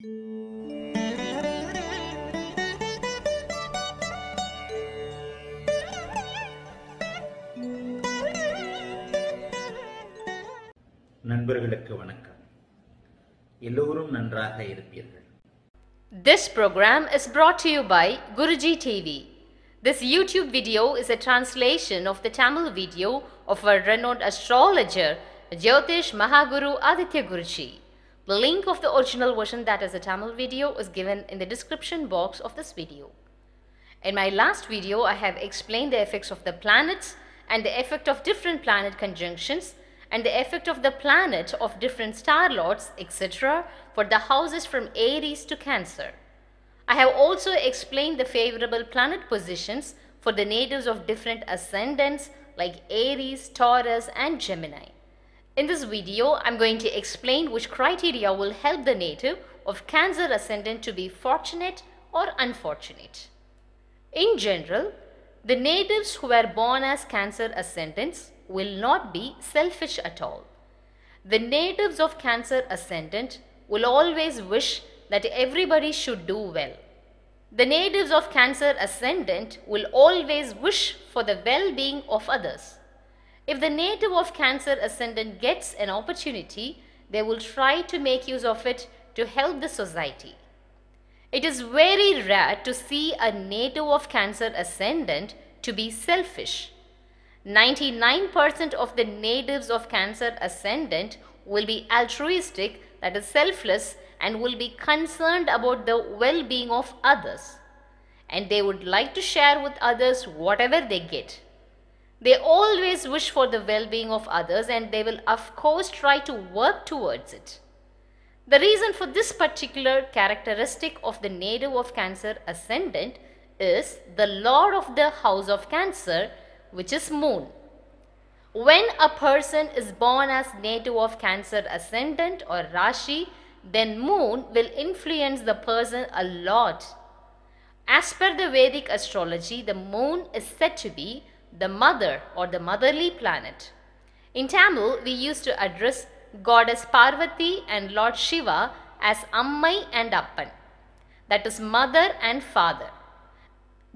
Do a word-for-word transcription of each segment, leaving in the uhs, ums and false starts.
This program is brought to you by Guruji T V. This YouTube video is a translation of the Tamil video of our renowned astrologer Jyotish Mahaguru Aditya Guruji. The link of the original version, that is a Tamil video, is given in the description box of this video. In my last video, I have explained the effects of the planets and the effect of different planet conjunctions and the effect of the planet of different star lords, et cetera for the houses from Aries to Cancer. I have also explained the favorable planet positions for the natives of different ascendants like Aries, Taurus and Gemini. In this video, I am going to explain which criteria will help the native of Cancer ascendant to be fortunate or unfortunate. In general, the natives who were born as Cancer ascendants will not be selfish at all. The natives of Cancer ascendant will always wish that everybody should do well. The natives of Cancer ascendant will always wish for the well-being of others. If the native of Cancer ascendant gets an opportunity, they will try to make use of it to help the society. It is very rare to see a native of Cancer ascendant to be selfish. ninety-nine percent of the natives of Cancer ascendant will be altruistic, that is selfless, and will be concerned about the well-being of others. And they would like to share with others whatever they get. They always wish for the well-being of others and they will of course try to work towards it. The reason for this particular characteristic of the native of Cancer ascendant is the lord of the house of Cancer, which is Moon. When a person is born as native of Cancer ascendant or Rashi, then Moon will influence the person a lot. As per the Vedic astrology, the Moon is said to be the mother or the motherly planet. In Tamil, we used to address Goddess Parvati and Lord Shiva as Ammai and Appan, that is mother and father.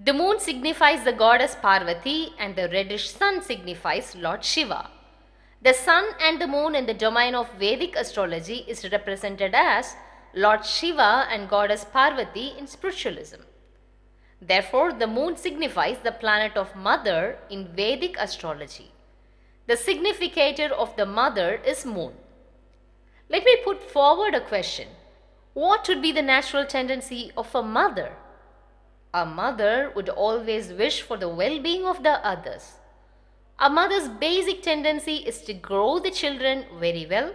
The moon signifies the goddess Parvati and the reddish sun signifies Lord Shiva. The sun and the moon in the domain of Vedic astrology is represented as Lord Shiva and goddess Parvati in spiritualism. Therefore, the moon signifies the planet of mother in Vedic astrology. The significator of the mother is moon. Let me put forward a question. What would be the natural tendency of a mother? A mother would always wish for the well-being of the others. A mother's basic tendency is to grow the children very well.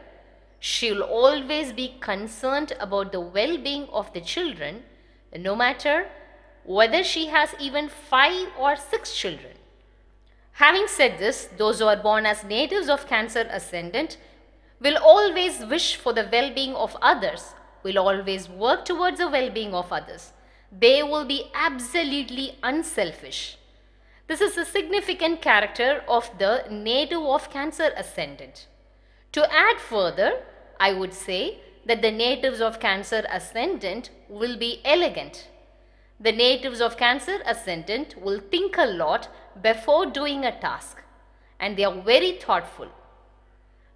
She will always be concerned about the well-being of the children, no matter whether she has even five or six children. Having said this, those who are born as natives of Cancer ascendant will always wish for the well-being of others, will always work towards the well-being of others. They will be absolutely unselfish. This is a significant character of the native of Cancer ascendant. To add further, I would say that the natives of Cancer ascendant will be elegant. The natives of Cancer ascendant will think a lot before doing a task, and they are very thoughtful.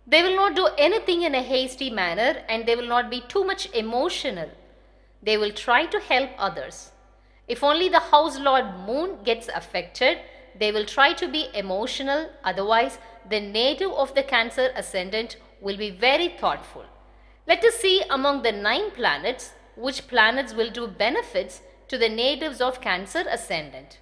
They will not do anything in a hasty manner and they will not be too much emotional. They will try to help others. If only the house lord Moon gets affected, they will try to be emotional. Otherwise, the native of the Cancer ascendant will be very thoughtful. Let us see among the nine planets, which planets will do benefits to the natives of Cancer ascendant.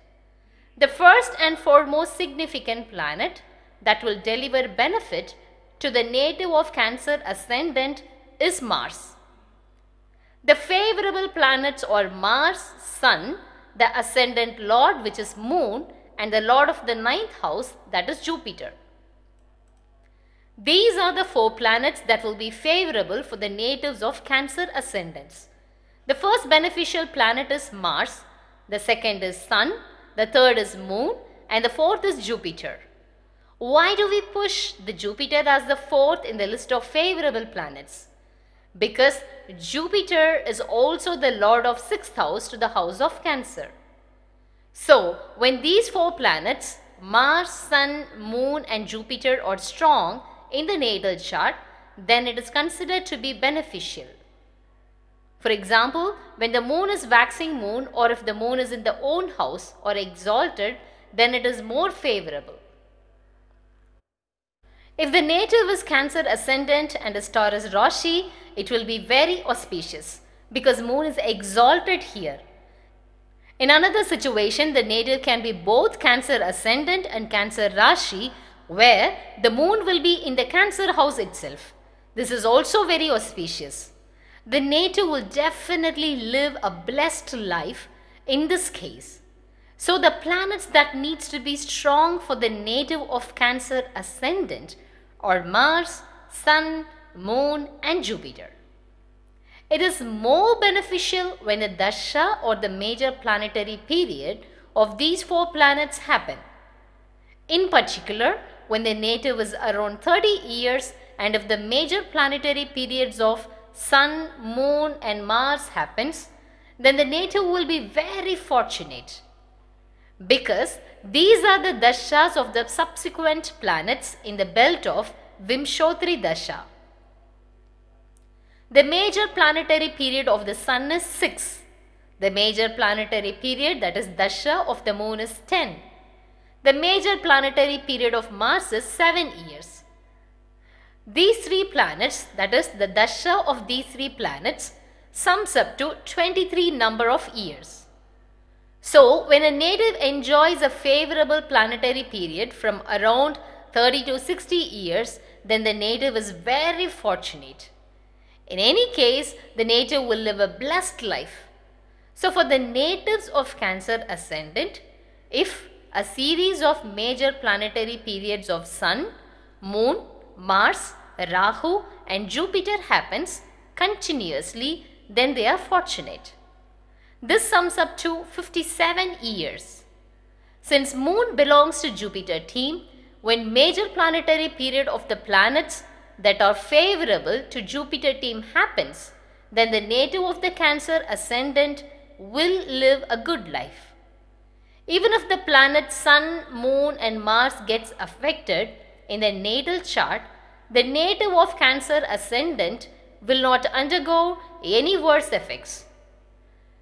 The first and foremost significant planet that will deliver benefit to the native of Cancer ascendant is Mars. The favorable planets are Mars, Sun, the ascendant lord which is Moon, and the lord of the ninth house, that is Jupiter. These are the four planets that will be favorable for the natives of Cancer ascendants. The first beneficial planet is Mars, the second is Sun, the third is Moon, and the fourth is Jupiter. Why do we push the Jupiter as the fourth in the list of favorable planets? because Jupiter is also the lord of sixth house to the house of Cancer. So, when these four planets, Mars, Sun, Moon and Jupiter are strong in the natal chart, then it is considered to be beneficial. For example, when the moon is waxing moon or if the moon is in the own house or exalted, then it is more favorable. If the native is Cancer ascendant and a star is Rashi, it will be very auspicious because moon is exalted here. In another situation, the native can be both Cancer ascendant and Cancer Rashi, where the moon will be in the Cancer house itself. This is also very auspicious. The native will definitely live a blessed life in this case. So the planets that needs to be strong for the native of Cancer ascendant are Mars, Sun, Moon and Jupiter. It is more beneficial when the dasha or the major planetary period of these four planets happen. In particular, when the native is around thirty years and if the major planetary periods of Sun, Moon and Mars happens, then the native will be very fortunate, because these are the dashas of the subsequent planets in the belt of Vimshottari Dasha. The major planetary period of the Sun is six. The major planetary period, that is Dasha, of the Moon is ten. The major planetary period of Mars is seven years. These three planets, that is the Dasha of these three planets, sums up to twenty-three number of years. So, when a native enjoys a favorable planetary period from around thirty to sixty years, then the native is very fortunate. In any case, the native will live a blessed life. So, for the natives of Cancer ascendant, if a series of major planetary periods of Sun, Moon, Mars, Rahu and Jupiter happens continuously, then they are fortunate. This sums up to fifty-seven years. Since Moon belongs to Jupiter team, when major planetary period of the planets that are favorable to Jupiter team happens, then the native of the Cancer ascendant will live a good life. Even if the planet Sun, Moon and Mars gets affected in the natal chart, the native of Cancer ascendant will not undergo any worse effects.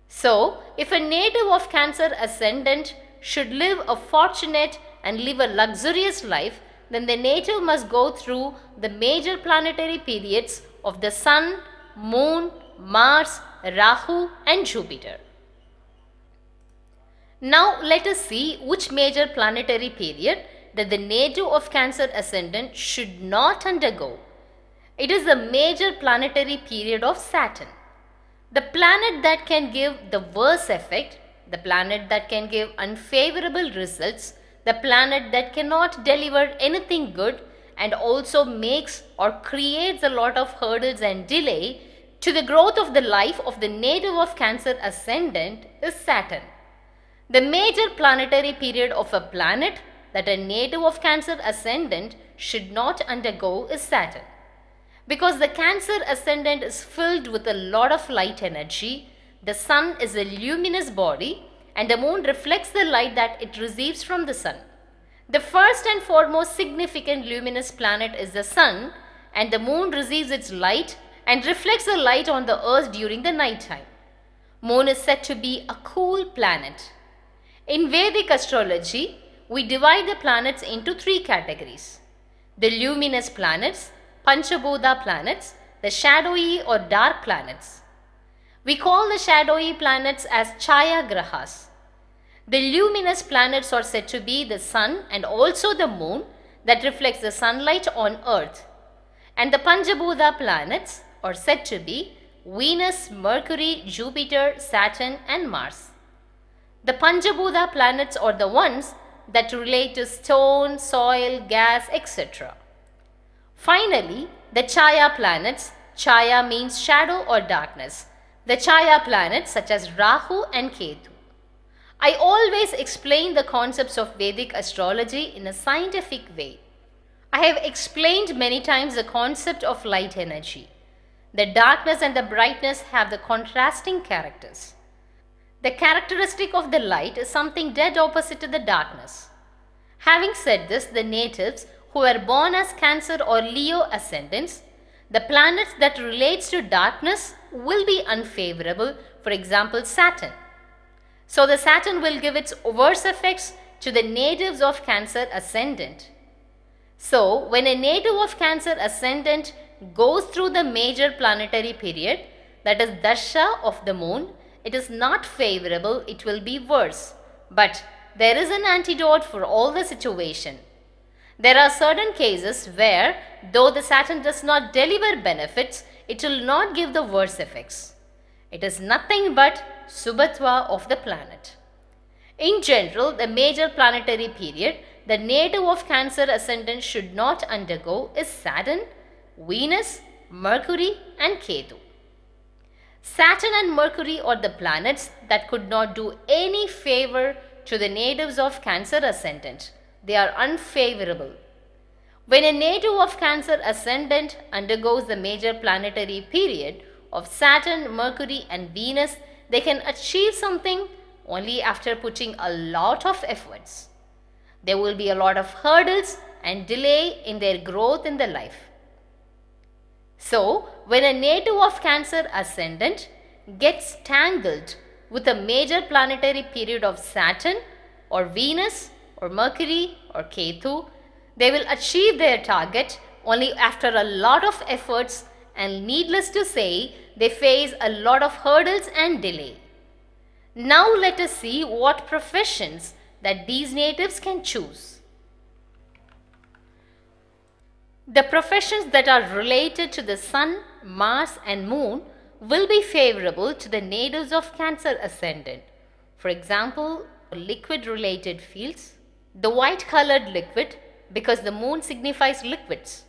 So, if a native of Cancer ascendant should live a fortunate and live a luxurious life, then the native must go through the major planetary periods of the Sun, Moon, Mars, Rahu and Jupiter. Now, let us see which major planetary period that the native of Cancer ascendant should not undergo. It is the major planetary period of Saturn. The planet that can give the worst effect, the planet that can give unfavorable results, the planet that cannot deliver anything good and also makes or creates a lot of hurdles and delay to the growth of the life of the native of Cancer ascendant is Saturn. The major planetary period of a planet that a native of Cancer ascendant should not undergo is Saturn. Because the Cancer ascendant is filled with a lot of light energy, the Sun is a luminous body and the Moon reflects the light that it receives from the Sun. The first and foremost significant luminous planet is the Sun, and the Moon receives its light and reflects the light on the Earth during the night time. Moon is said to be a cool planet. In Vedic astrology, we divide the planets into three categories. The luminous planets, Panchabhuta planets, the shadowy or dark planets. We call the shadowy planets as chhaya grahas. The luminous planets are said to be the Sun and also the Moon that reflects the sunlight on Earth. And the Panchabhuta planets are said to be Venus, Mercury, Jupiter, Saturn and Mars. The Panchabhuta planets are the ones that relate to stone, soil, gas, et cetera. Finally, the chaya planets, chaya means shadow or darkness, the chaya planets such as Rahu and Ketu. I always explain the concepts of Vedic astrology in a scientific way. I have explained many times the concept of light energy. The darkness and the brightness have the contrasting characters. The characteristic of the light is something dead opposite to the darkness. Having said this, the natives who were born as Cancer or Leo ascendants, the planets that relates to darkness will be unfavorable, for example Saturn. So the Saturn will give its worse effects to the natives of Cancer ascendant. So when a native of Cancer ascendant goes through the major planetary period, that is Dasha of the moon, it is not favorable, it will be worse. But there is an antidote for all the situation. There are certain cases where, though the Saturn does not deliver benefits, it will not give the worse effects. It is nothing but Shubhatva of the planet. In general, the major planetary period the native of Cancer ascendant should not undergo is Saturn, Venus, Mercury and Ketu. Saturn and Mercury are the planets that could not do any favor to the natives of Cancer ascendant. They are unfavorable. When a native of Cancer ascendant undergoes the major planetary period of Saturn, Mercury and Venus, they can achieve something only after putting a lot of efforts. There will be a lot of hurdles and delay in their growth in the life. So, when a native of Cancer ascendant gets tangled with a major planetary period of Saturn or Venus or Mercury or Ketu, they will achieve their target only after a lot of efforts, and needless to say, they face a lot of hurdles and delay. Now let us see what professions that these natives can choose. The professions that are related to the Sun, Mars and Moon will be favorable to the natives of Cancer ascendant. For example, liquid related fields, the white colored liquid, because the moon signifies liquids.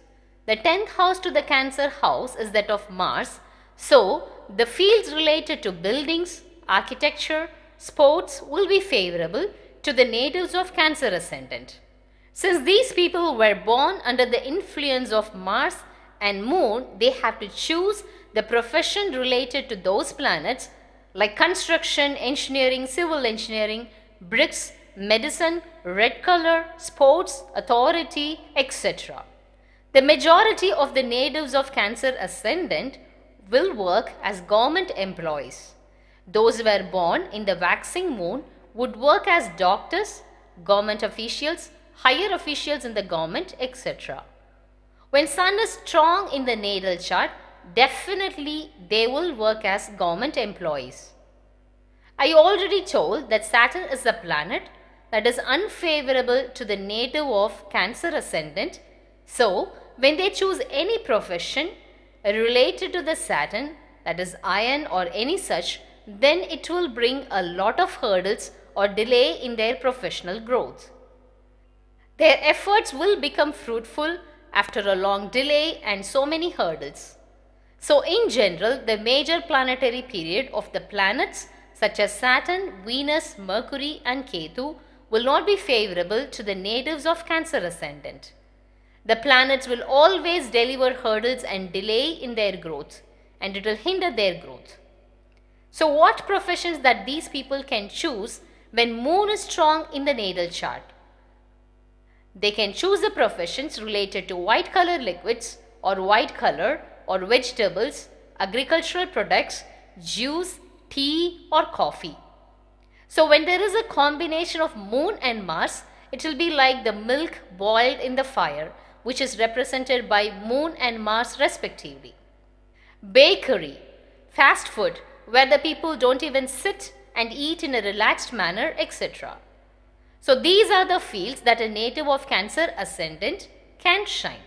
The tenth house to the Cancer house is that of Mars, so the fields related to buildings, architecture, sports will be favorable to the natives of Cancer ascendant. Since these people were born under the influence of Mars and Moon, they have to choose the profession related to those planets, like construction, engineering, civil engineering, bricks, medicine, red color, sports, authority, et cetera. The majority of the natives of Cancer ascendant will work as government employees. Those who were born in the waxing moon would work as doctors, government officials, higher officials in the government, et cetera. When Sun is strong in the natal chart, definitely they will work as government employees. I already told that Saturn is a planet that is unfavorable to the native of Cancer ascendant. So, when they choose any profession related to the Saturn, that is iron or any such, then it will bring a lot of hurdles or delay in their professional growth. Their efforts will become fruitful after a long delay and so many hurdles. So in general, the major planetary period of the planets such as Saturn, Venus, Mercury and Ketu will not be favorable to the natives of Cancer ascendant. The planets will always deliver hurdles and delay in their growth, and it will hinder their growth. So what professions that these people can choose when Moon is strong in the natal chart? They can choose the professions related to white color liquids or white color or vegetables, agricultural products, juice, tea or coffee. So when there is a combination of Moon and Mars, it will be like the milk boiled in the fire, which is represented by Moon and Mars respectively. Bakery, fast food, where the people don't even sit and eat in a relaxed manner, et cetera. So these are the fields that a native of Cancer ascendant can shine.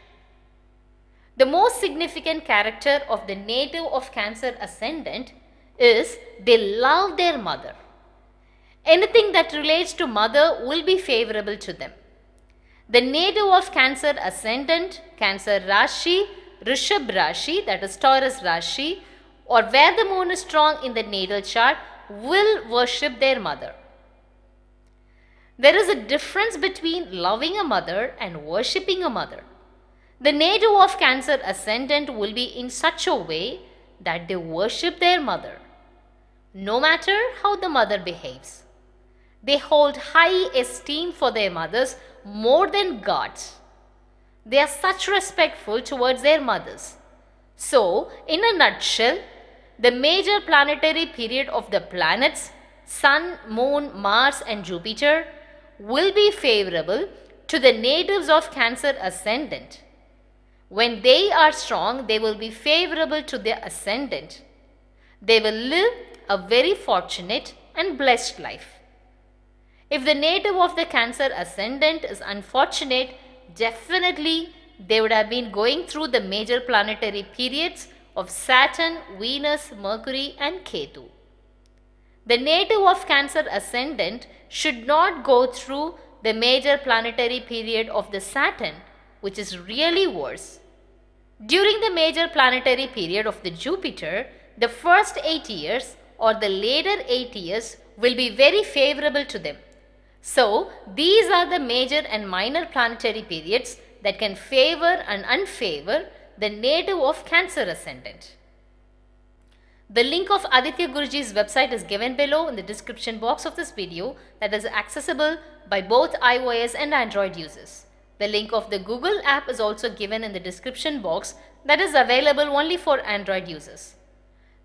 The most significant character of the native of Cancer ascendant is they love their mother. Anything that relates to mother will be favorable to them. The native of Cancer ascendant, Cancer Rashi, Rishabh Rashi, that is Taurus Rashi, or where the moon is strong in the natal chart, will worship their mother. There is a difference between loving a mother and worshipping a mother. The native of Cancer ascendant will be in such a way that they worship their mother, no matter how the mother behaves. They hold high esteem for their mothers more than gods. They are such respectful towards their mothers. So, in a nutshell, the major planetary period of the planets, Sun, Moon, Mars and Jupiter will be favorable to the natives of Cancer ascendant. When they are strong, they will be favorable to their ascendant. They will live a very fortunate and blessed life. If the native of the Cancer ascendant is unfortunate, definitely they would have been going through the major planetary periods of Saturn, Venus, Mercury and Ketu. The native of Cancer ascendant should not go through the major planetary period of the Saturn, which is really worse. During the major planetary period of the Jupiter, the first eight years or the later eight years will be very favorable to them. So, these are the major and minor planetary periods that can favor and unfavor the native of Cancer ascendant. The link of Aditya Guruji's website is given below in the description box of this video, that is accessible by both iOS and Android users. The link of the Google app is also given in the description box, that is available only for Android users.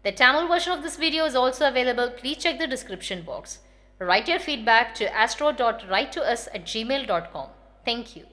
The Tamil version of this video is also available. Please check the description box. Write your feedback to astro dot write to us at gmail dot com. Thank you.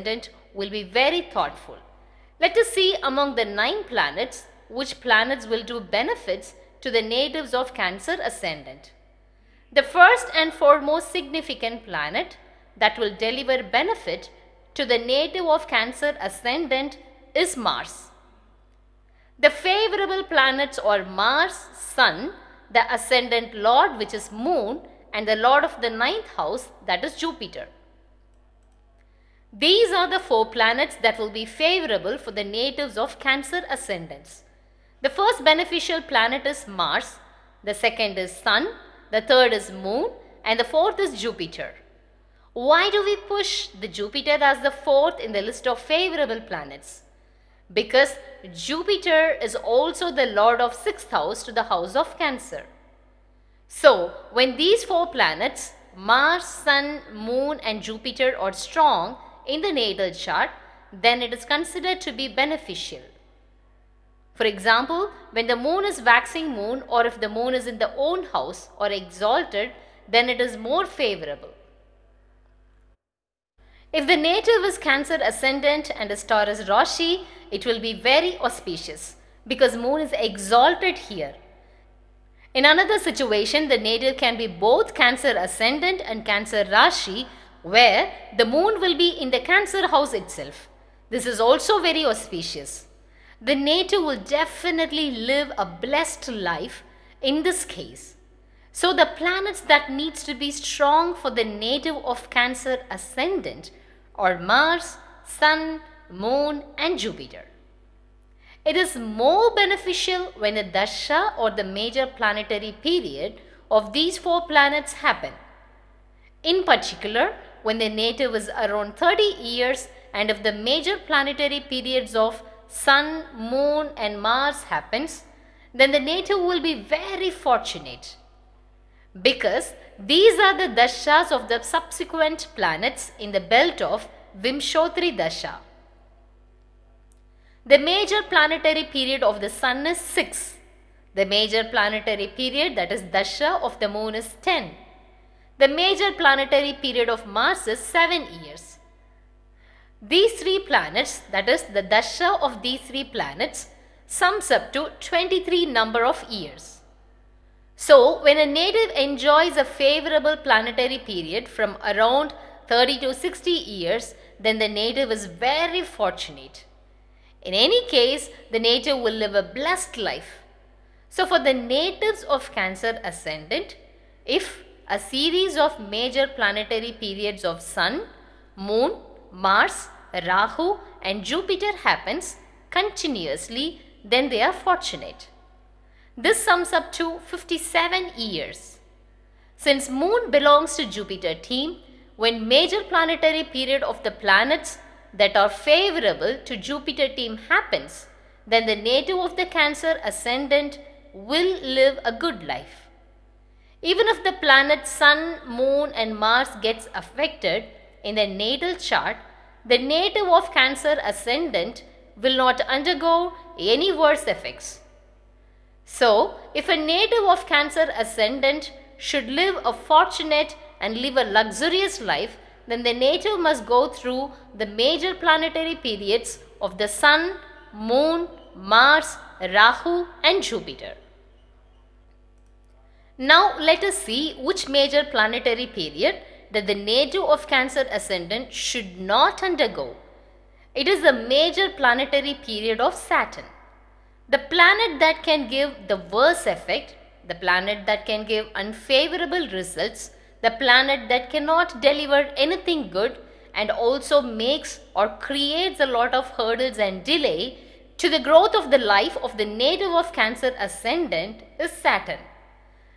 ascendant will be very thoughtful. Let us see among the nine planets which planets will do benefits to the natives of Cancer ascendant. The first and foremost significant planet that will deliver benefit to the native of Cancer ascendant is Mars. The favorable planets are Mars, Sun, the ascendant lord which is Moon, and the lord of the ninth house that is Jupiter. These are the four planets that will be favorable for the natives of Cancer ascendants. The first beneficial planet is Mars, the second is Sun, the third is Moon, and the fourth is Jupiter. Why do we push the Jupiter as the fourth in the list of favorable planets? Because Jupiter is also the lord of sixth house to the house of Cancer. So, when these four planets, Mars, Sun, Moon and Jupiter are strong in the natal chart, then it is considered to be beneficial. For example, when the moon is waxing moon or if the moon is in the own house or exalted, then it is more favorable. If the native is Cancer ascendant and is Taurus Rashi, it will be very auspicious because moon is exalted here. In another situation, the native can be both Cancer ascendant and Cancer Rashi, where the moon will be in the Cancer house itself. This is also very auspicious. The native will definitely live a blessed life in this case. So the planets that needs to be strong for the native of Cancer ascendant are Mars, Sun, Moon and Jupiter. It is more beneficial when the dasha or the major planetary period of these four planets happen. In particular, when the native is around thirty years and if the major planetary periods of Sun, Moon and Mars happens, then the native will be very fortunate because these are the dashas of the subsequent planets in the belt of Vimshottari Dasha. The major planetary period of the Sun is six. The major planetary period, that is Dasha, of the Moon is ten. The major planetary period of Mars is seven years. These three planets, that is the Dasha of these three planets, sums up to twenty-three number of years. So, when a native enjoys a favorable planetary period from around thirty to sixty years, then the native is very fortunate. In any case, the native will live a blessed life. So, for the natives of Cancer ascendant, if a series of major planetary periods of Sun, Moon, Mars, Rahu and Jupiter happens continuously, then they are fortunate. This sums up to fifty-seven years. Since Moon belongs to Jupiter team, when major planetary period of the planets that are favorable to Jupiter team happens, then the native of the Cancer ascendant will live a good life. Even if the planets Sun, Moon and Mars gets affected in the natal chart, the native of Cancer ascendant will not undergo any worse effects. So, if a native of Cancer ascendant should live a fortunate and live a luxurious life, then the native must go through the major planetary periods of the Sun, Moon, Mars, Rahu and Jupiter. Now let us see which major planetary period that the native of Cancer ascendant should not undergo. It is the major planetary period of Saturn. The planet that can give the worst effect, the planet that can give unfavorable results, the planet that cannot deliver anything good and also makes or creates a lot of hurdles and delay to the growth of the life of the native of Cancer ascendant is Saturn.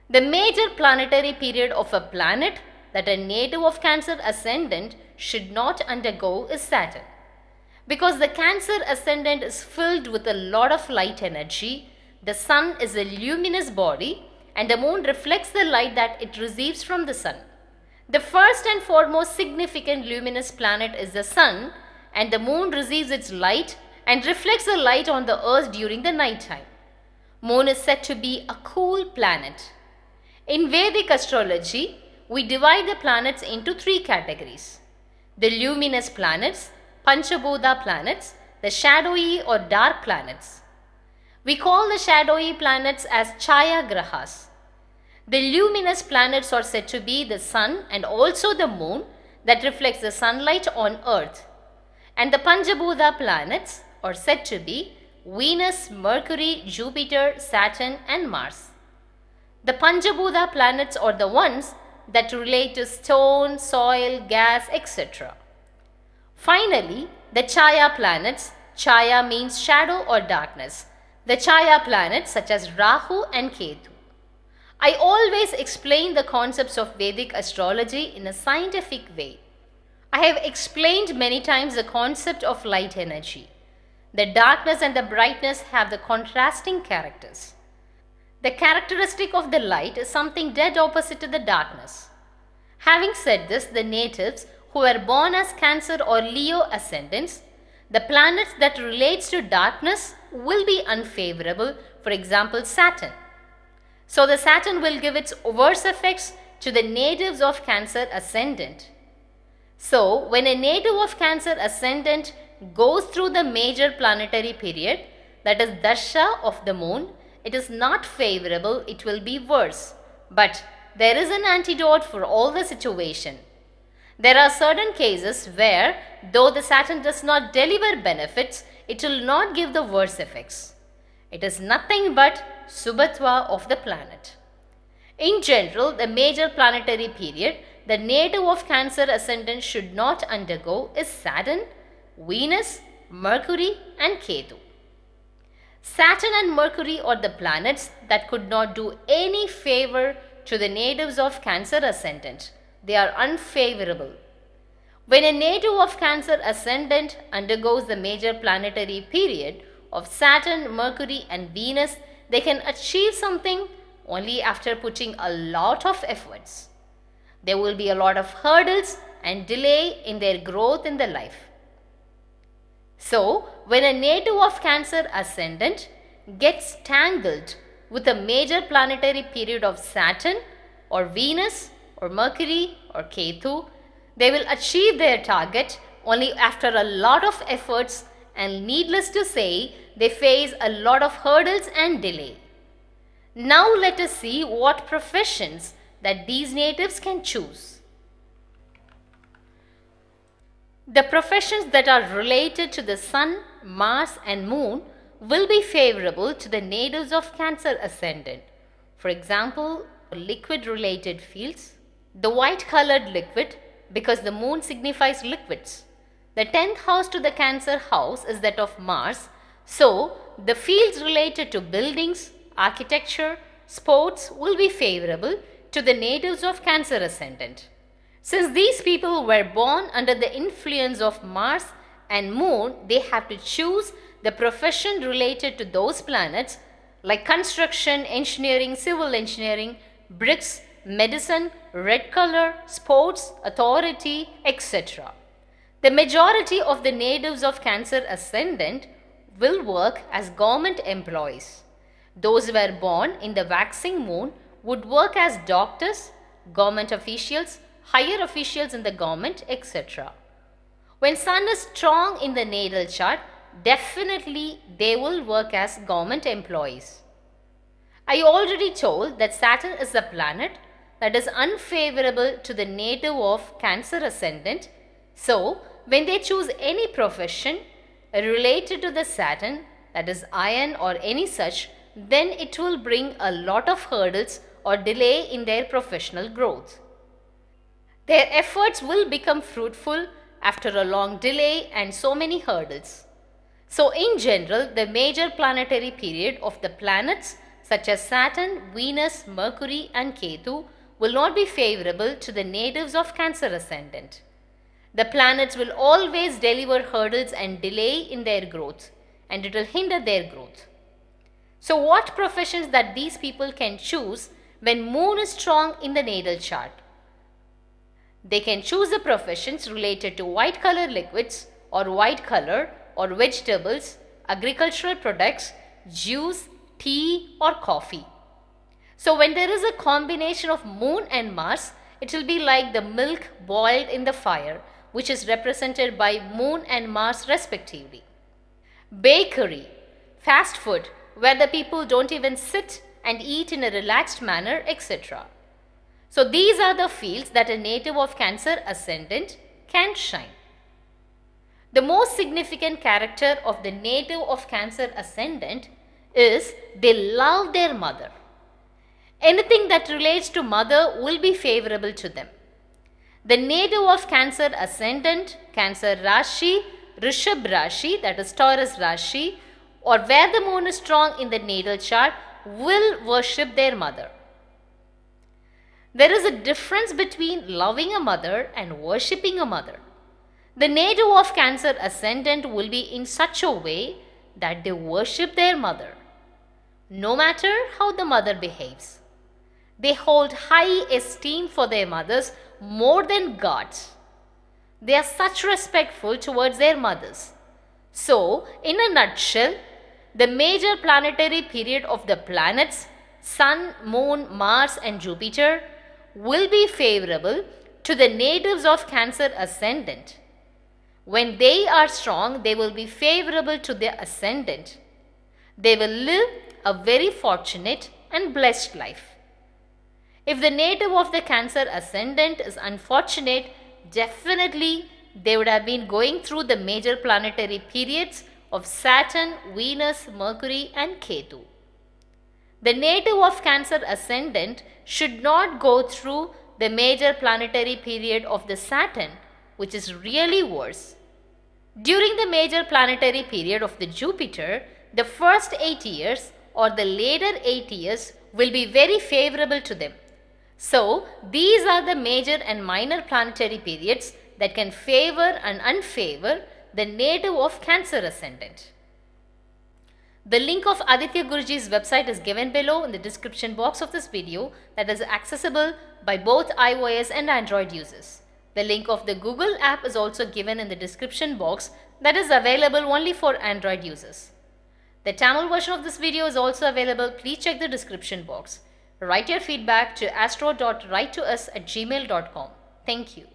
The major planetary period of a planet that a native of Cancer ascendant should not undergo is Saturn. Because the Cancer ascendant is filled with a lot of light energy, the Sun is a luminous body, and the moon reflects the light that it receives from the sun. The first and foremost significant luminous planet is the sun, and the moon receives its light and reflects the light on the earth during the night time. Moon is said to be a cool planet. In Vedic astrology, we divide the planets into three categories: the luminous planets, Panchabodha planets, the shadowy or dark planets. We call the shadowy planets as chhaya grahas. The luminous planets are said to be the sun and also the moon that reflects the sunlight on earth. And the Panchabhuta planets are said to be Venus, Mercury, Jupiter, Saturn and Mars. The Panchabhuta planets are the ones that relate to stone, soil, gas, et cetera. Finally, the chaya planets, chaya means shadow or darkness. The chaya planets such as Rahu and Ketu. I always explain the concepts of Vedic astrology in a scientific way. I have explained many times the concept of light energy. The darkness and the brightness have the contrasting characters. The characteristic of the light is something dead opposite to the darkness. Having said this, the natives who were born as Cancer or Leo ascendants, the planets that relates to darkness will be unfavorable, for example Saturn. So the Saturn will give its worse effects to the natives of Cancer ascendant. So when a native of Cancer ascendant goes through the major planetary period, that is Dasha of the moon, it is not favorable, it will be worse. But there is an antidote for all the situation. There are certain cases where though the Saturn does not deliver benefits, it will not give the worse effects. It is nothing but Shubhatva of the planet. In general, the major planetary period the native of Cancer ascendant should not undergo is Saturn, Venus, Mercury and Ketu. Saturn and Mercury are the planets that could not do any favor to the natives of Cancer ascendant. They are unfavorable. When a native of Cancer ascendant undergoes the major planetary period of Saturn, Mercury and Venus, they can achieve something only after putting a lot of efforts. There will be a lot of hurdles and delay in their growth in the life. So, when a native of Cancer ascendant gets tangled with a major planetary period of Saturn or Venus or Mercury or Ketu, they will achieve their target only after a lot of efforts, and needless to say, they face a lot of hurdles and delay. Now let us see what professions that these natives can choose. The professions that are related to the Sun, Mars and Moon will be favorable to the natives of Cancer ascendant. For example, liquid related fields, the white colored liquid because the Moon signifies liquids. The tenth house to the Cancer house is that of Mars, so the fields related to buildings, architecture, sports will be favorable to the natives of Cancer ascendant. Since these people were born under the influence of Mars and Moon, they have to choose the profession related to those planets like construction, engineering, civil engineering, bricks, medicine, red color, sports, authority, et cetera. The majority of the natives of Cancer ascendant will work as government employees. Those who were born in the waxing moon would work as doctors, government officials, higher officials in the government, et cetera. When Sun is strong in the natal chart, definitely they will work as government employees. I already told that Saturn is a planet that is unfavorable to the native of Cancer ascendant. So, when they choose any profession related to the Saturn, that is iron or any such, then it will bring a lot of hurdles or delay in their professional growth. Their efforts will become fruitful after a long delay and so many hurdles. So in general, the major planetary period of the planets such as Saturn, Venus, Mercury and Ketu will not be favorable to the natives of Cancer ascendant. The planets will always deliver hurdles and delay in their growth, and it will hinder their growth. So what professions that these people can choose when Moon is strong in the natal chart? They can choose the professions related to white color liquids or white color or vegetables, agricultural products, juice, tea or coffee. So when there is a combination of Moon and Mars, it will be like the milk boiled in the fire which is represented by Moon and Mars respectively. Bakery, fast food, where the people don't even sit and eat in a relaxed manner, et cetera. So these are the fields that a native of Cancer ascendant can shine. The most significant character of the native of Cancer ascendant is they love their mother. Anything that relates to mother will be favorable to them. The native of Cancer ascendant, Cancer Rashi, Rishabh Rashi, that is Taurus Rashi, or where the moon is strong in the natal chart, will worship their mother. There is a difference between loving a mother and worshipping a mother. The native of Cancer ascendant will be in such a way that they worship their mother, no matter how the mother behaves. They hold high esteem for their mothers more than gods. They are such respectful towards their mothers. So, in a nutshell, the major planetary period of the planets, Sun, Moon, Mars and Jupiter, will be favorable to the natives of Cancer ascendant. When they are strong, they will be favorable to their ascendant. They will live a very fortunate and blessed life. If the native of the Cancer ascendant is unfortunate, definitely they would have been going through the major planetary periods of Saturn, Venus, Mercury and Ketu. The native of Cancer ascendant should not go through the major planetary period of the Saturn, which is really worse. During the major planetary period of the Jupiter, the first eight years or the later eight years will be very favorable to them. So, these are the major and minor planetary periods that can favor and unfavor the native of Cancer ascendant. The link of Aditya Guruji's website is given below in the description box of this video, that is accessible by both iOS and Android users. The link of the Google app is also given in the description box, that is available only for Android users. The Tamil version of this video is also available. Please check the description box. Write your feedback to astro dot write to us at gmail dot com. Thank you.